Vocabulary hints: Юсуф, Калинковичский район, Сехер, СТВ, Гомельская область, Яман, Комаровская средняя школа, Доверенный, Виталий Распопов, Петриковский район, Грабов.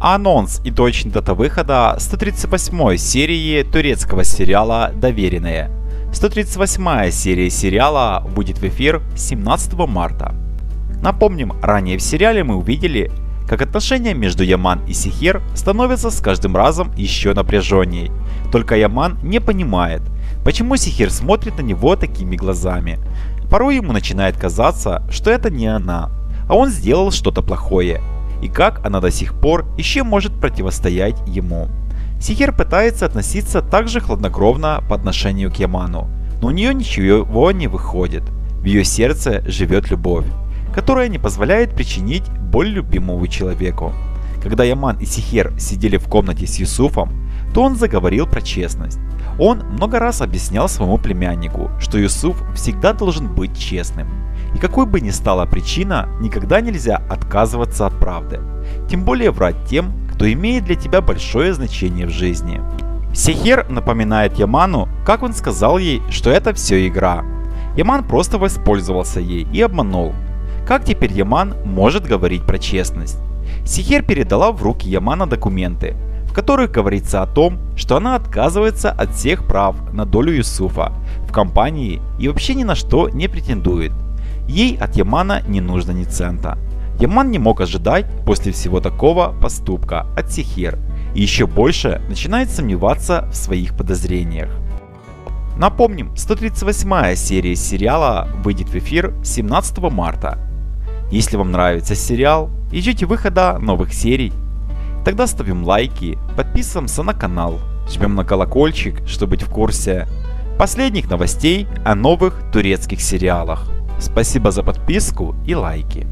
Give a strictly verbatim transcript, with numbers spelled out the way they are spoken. Анонс и точная дата выхода сто тридцать восьмой серии турецкого сериала «Доверенные». сто тридцать восьмая серия сериала будет в эфир семнадцатого марта. Напомним, ранее в сериале мы увидели, как отношения между Яман и Сехер становятся с каждым разом еще напряженней. Только Яман не понимает, почему Сехер смотрит на него такими глазами. Порой ему начинает казаться, что это не она, а он сделал что-то плохое. И как она до сих пор еще может противостоять ему. Сехер пытается относиться также хладнокровно по отношению к Яману, но у нее ничего не выходит. В ее сердце живет любовь, которая не позволяет причинить боль любимому человеку. Когда Яман и Сехер сидели в комнате с Юсуфом, то он заговорил про честность. Он много раз объяснял своему племяннику, что Юсуф всегда должен быть честным. И какой бы ни стала причина, никогда нельзя отказываться от правды. Тем более врать тем, кто имеет для тебя большое значение в жизни. Сехер напоминает Яману, как он сказал ей, что это все игра. Яман просто воспользовался ей и обманул. Как теперь Яман может говорить про честность? Сехер передала в руки Ямана документы, в которых говорится о том, что она отказывается от всех прав на долю Юсуфа в компании и вообще ни на что не претендует. Ей от Ямана не нужно ни цента. Яман не мог ожидать после всего такого поступка от Сехер и еще больше начинает сомневаться в своих подозрениях. Напомним, сто тридцать восьмая серия сериала выйдет в эфир семнадцатого марта. Если вам нравится сериал и ждете выхода новых серий, тогда ставим лайки, подписываемся на канал, жмем на колокольчик, чтобы быть в курсе последних новостей о новых турецких сериалах. Спасибо за подписку и лайки.